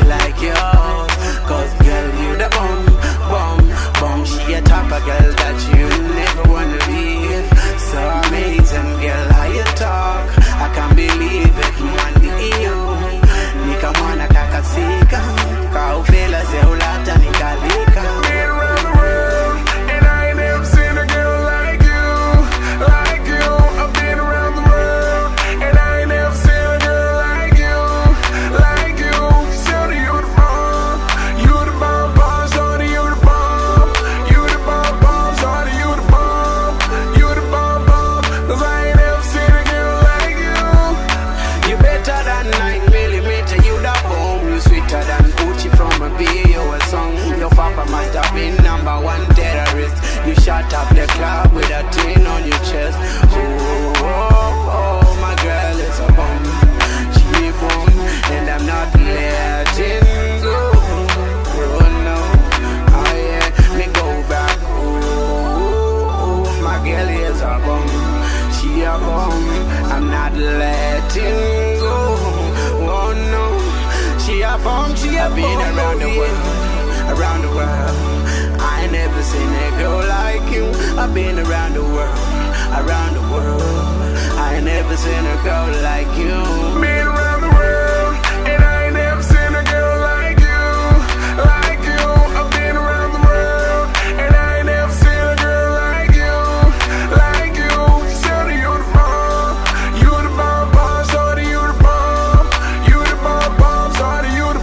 body like yours. Cause girl, you the bomb, bomb, bomb. She a type of girl that you never wanna leave. So amazing, girl, how you talk, I can't believe it, man, you. Nika mwana kakasika, kaufela zeulata nikalika. Shut up the club with a tin on your chest. Oh, oh, oh, my girl is a bum. She a bum, and I'm not letting go. Oh no, oh yeah, me go back. Oh, oh, my girl is a bum. She a bum, I'm not letting go. Oh no, she a bum, she a bum. I've been around the world, around the world. I ain't never seen a girl like you. I've been around the world, around the world. I ain't never seen a girl like you. Been around the world, and I ain't never seen a girl like you, like you. I've been around the world, and I ain't never seen a girl like you, like you. So do you the bomb, you the bomb, bomb. So do you the bomb, you the bomb, bomb. So do you the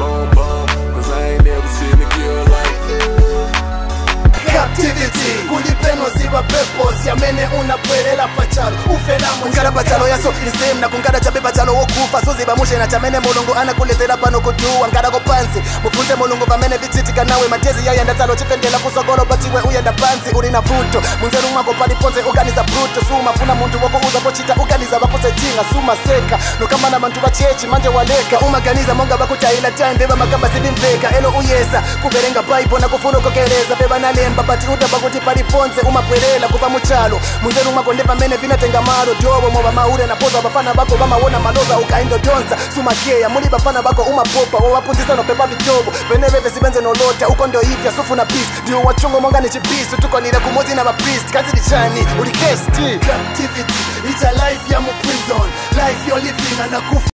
bomb, bomb. 'Cause I ain't never seen a girl. Purpose ya mene unapwelela pachalo ufelamu ngara pachalo yaso irisem na kungara chabe pachalo wokufa soze bamushe na chamene mulungu anakuletera pano kutuwa ngara kopansi mufunze mulungu pamene vitsitika nawe matezi yayo ndatalo chipendela kusogolo batiwe uyenda pansi uri na vuto munzeru mwako paliponze uganiza bruto suma funa muntu wako uza pochita uganiza bakoze jinga suma seka nokamba na bantu bachechi manje waleka umaganiza monga bakutayila tandeva makamba sibimveka elo uyesa kuberenga bible na kufuno kokereza beba na lemba bati utaba kuti paliponze umapwele la kupa muchalo munzeru makondepa mene vina tengamaro dobo mwa maure na poza bafana bako bama wona maloza ukaindo donza sumakeya muli bafana bako umapopa wawapunzisa no pepa vitobo veneveve sibenze nolota uko ndo ifya sufu na peace diyo wachongo mwangani chipisu tuko nila kumozi na mapriest kazi dichani ulikesti captivity it's a life ya mu prison life you're living and a kufu